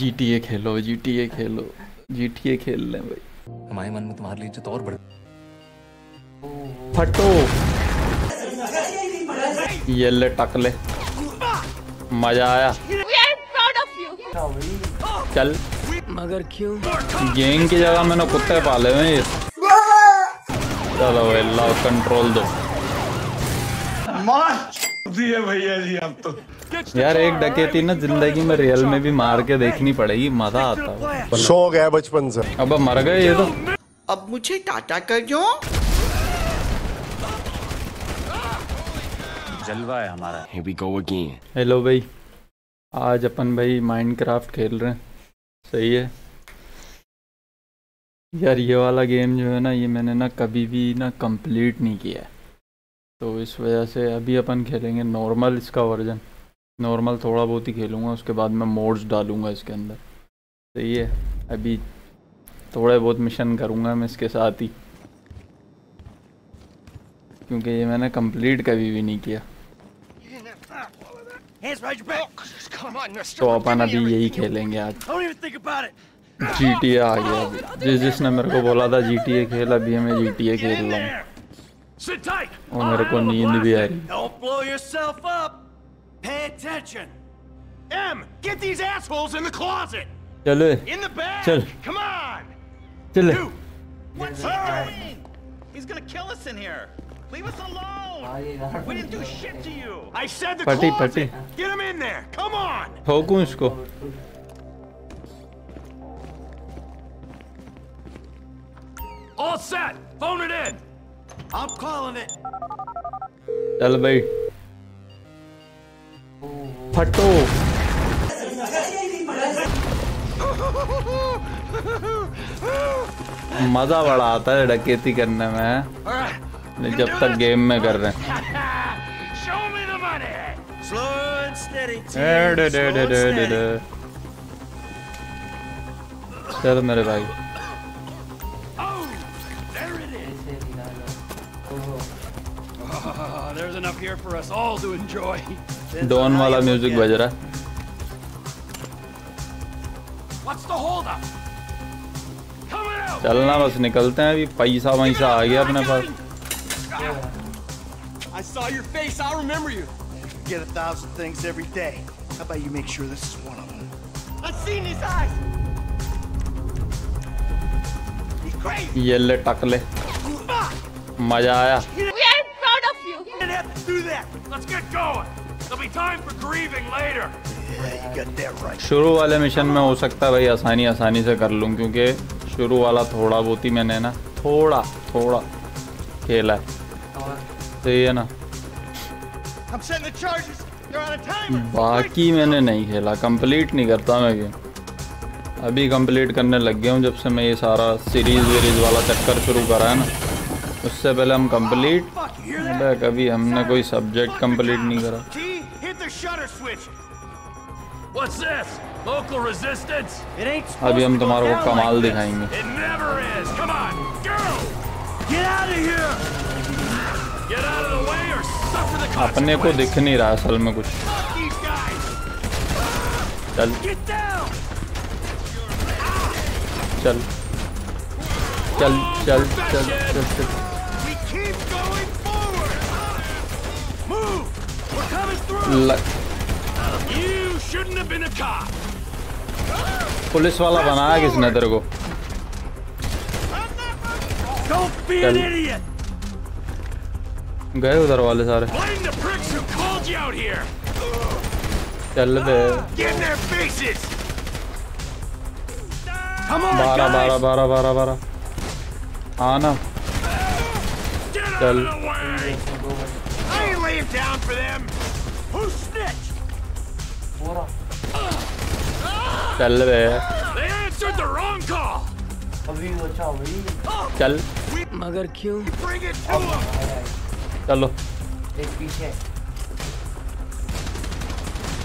GTA खेलो, GTA खेलो, GTA खेल लें भाई। हमारे मन में तुम्हारे लिए इज्जत और बढ़। फटो ये ले टकले, मजा आया। चल मगर क्यों? गेम की जगह मैंने कुत्ते पाले हुए हैं। चलो भाई लाओ कंट्रोल दो। मार दिए भैया जी अब तो। यार एक डकैती ना जिंदगी में रियल में भी मार के देखनी पड़ेगी, मजा आता है। शौक है बचपन से। अब मर गए ये तो। अब मुझे टाटा कर दो। जलवा है हमारा। Here we go again. Hello भाई, आज अपन भाई माइनक्राफ्ट खेल रहे हैं। सही है यार, ये वाला गेम जो है ना, ये मैंने ना कभी भी ना कंप्लीट नहीं किया, तो इस वजह से अभी अपन खेलेंगे नॉर्मल। इसका वर्जन नॉर्मल थोड़ा बहुत ही खेलूँगा, उसके बाद मैं मोड्स डालूँगा इसके अंदर। सही है, अभी थोड़े बहुत मिशन करूँगा मैं इसके साथ ही, क्योंकि ये मैंने कंप्लीट कभी भी नहीं किया। तो अपन अभी यही खेलेंगे आज। GTA आ गया, जिसने मेरे को बोला था GTA खेल, अभी मैं GTA खेल रहा हूँ। और मेरे को नींद भी आ रही। Pay attention. M, get these assholes in the closet. Chale. In the bag. Chale. Come on. Chale. Dude, what's he doing? He's gonna kill us in here. Leave us alone. We didn't do shit to you. I said the closet. Patti. Get him in there. Come on. Thokun isko. All set. Phone it in. I'm calling it. Chal bhai. फटो मजा बड़ा आता है डकैती करने में, जब तक गेम में कर रहे हैं। चलो मेरे भाई, there's enough here for us all to enjoy. Don वाला म्यूजिक बज रहा है। चलना बस, निकलते हैं अभी। पैसा वैसा आ गया अपने पास। ये ले टकले, मजा आया। शुरू वाले मिशन में हो सकता है भाई आसानी आसानी से कर लूँ, क्योंकि शुरू वाला थोड़ा बहुत ही मैंने ना थोड़ा खेला है। तो ये ना बाकी मैंने नहीं खेला, कंप्लीट नहीं करता मैं गेम। अभी कंप्लीट करने लग गया हूँ, जब से मैं ये सारा सीरीज वाला चक्कर शुरू करा है ना। उससे पहले हम कंप्लीट कभी हमने कोई सब्जेक्ट कंप्लीट नहीं करा। अभी हम तुम्हारे को कमाल दिखाएंगे। अपने को दिख नहीं रहा असल में कुछ। चल चल चल चल चल चल चल। पुलिस वाला बनाया किसने तेरे को? गए उधर वाले सारे। चल बे, 12 12 12 12 12 आना। चल down for them who snitched bora chal be they answered the wrong call abhi acha bhai chal magar kyun chalo ek piche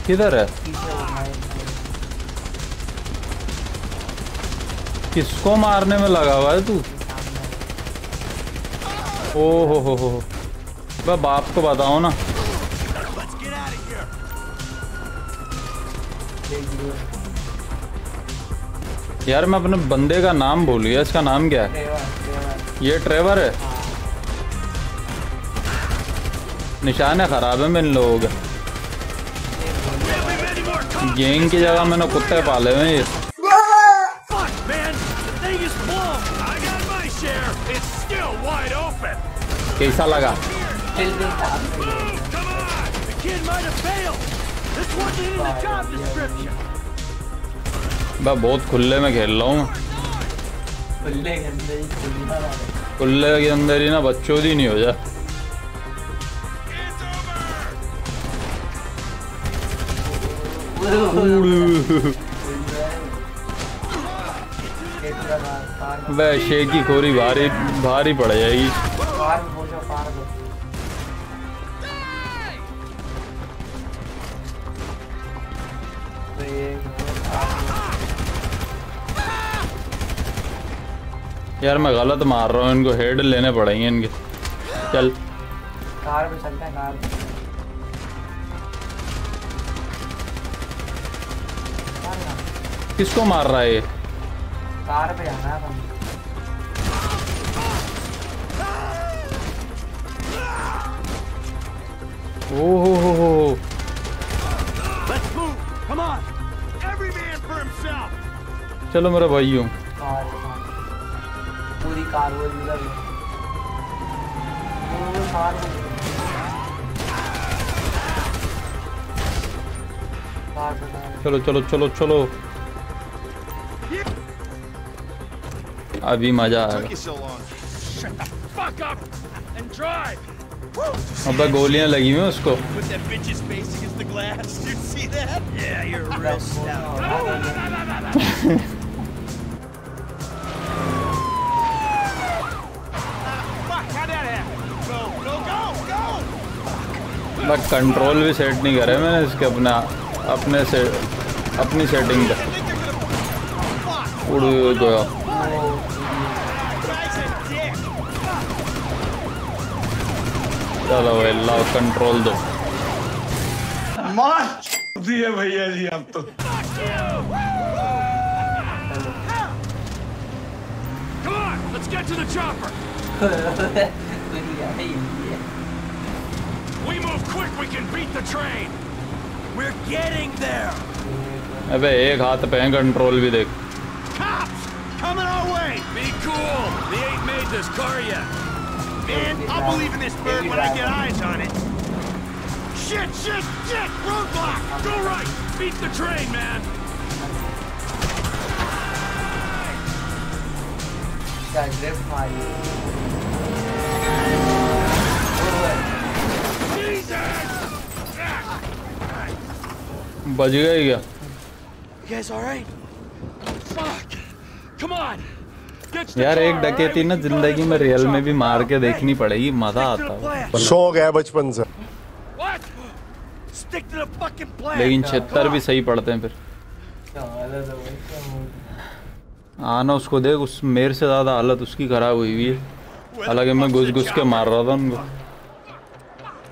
kidhar hai kisko marne mein laga hua hai tu oh ho ho बाप को बताओ ना। यार मैं अपने बंदे का नाम भूल गया, इसका नाम क्या है? ये ट्रेवर है। निशान है खराब है मेरे लोग, गेंग की जगह मैंने कुत्ते पाले हुए हैं। कैसा लगा? मैं बहुत खुले में खेल रहा हूँ, खुले के अंदर ही ना बच्चों ही नहीं हो जा। वह शेख की खोरी भारी भारी पड़ जाएगी। यार मैं गलत मार रहा हूँ इनको, हेड लेने पड़ेंगे इनके। चल कार पे चलते हैं, कार पे। किसको मार रहा है? कार पे आना है। ओहो चलो मेरा भाई हूँ। पूरी कार वो चलो चलो चलो चलो, अभी मजा आ रहा। अबे गोलियां लगी हुई उसको। मैं कंट्रोल भी सेट नहीं करे मैंने इसके, अपना अपने से अपनी सेटिंग का उड़ गया। चलो भाई कंट्रोल दो, मार दिए भैया जी आप तो। अबे एक हाथ पे कंट्रोल भी देख। बज गए क्या? यार एक डकैती ना जिंदगी में रियल में भी मार के देखनी पड़ेगी, मजा आता है। सो गया बचपन से, लेकिन 76 भी सही पड़ते हैं। फिर आना उसको देख, उस मेरे से ज्यादा हालत उसकी खराब हुई हुई है, हालांकि मैं घुस घुस के मार रहा था उनको।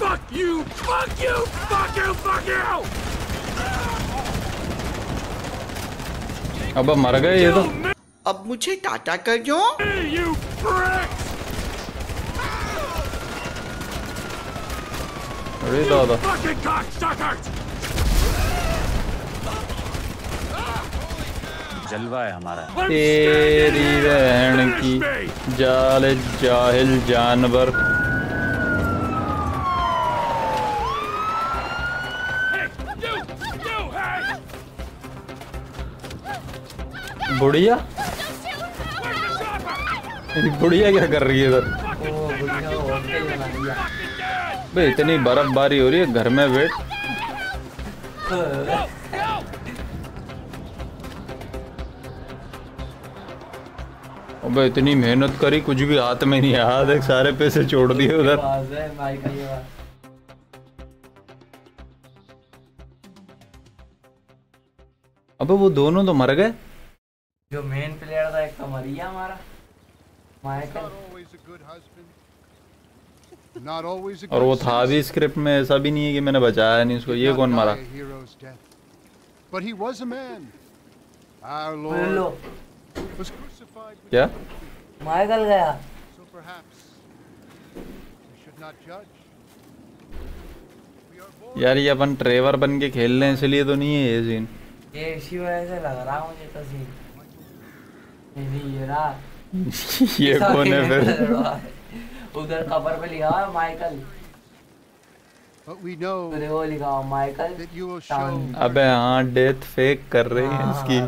Fuck you! Fuck you! Fuck you! Fuck you! अब मर गए ये तो। अब मुझे टाटा कर दो। You prick! अरे दादा। Fucking cocksucker! जलवा है हमारा। तेरी बहन की जाले जाहिल जानवर। बुढ़िया बुढ़िया क्या कर रही है इधर? भाई इतनी बर्फबारी हो रही है घर में वेट। अबे इतनी मेहनत करी कुछ भी हाथ में नहीं आया, देख सारे पैसे छोड़ दिए उधर। अबे वो दोनों तो मर गए, जो मेन प्लेयर था एक तो मर गया हमारा माइकल, और वो था भी स्क्रिप्ट में, ऐसा भी नहीं है कि मैंने बचाया नहीं उसको। ये कौन मारा? क्या माइकल गया? यार ये अपन ट्रेवर बन के खेल रहे हैं इसलिए तो नहीं है ये सीन, ये इसी वजह से लग रहा मुझे तो सीन ये कौन है फिर? उधर कवर पे लिखा है माइकल, वो लिखा है माइकल। अबे हाँ डेथ फेक कर रही है इसकी।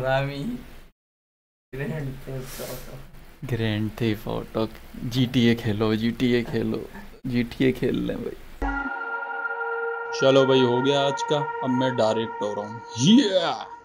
ग्रैंड थेफ्ट ऑटो GTA खेलो, GTA खेलो, GTA खेल लें भाई। चलो भाई हो गया आज का, अब मैं डायरेक्ट हो रहा हूँ।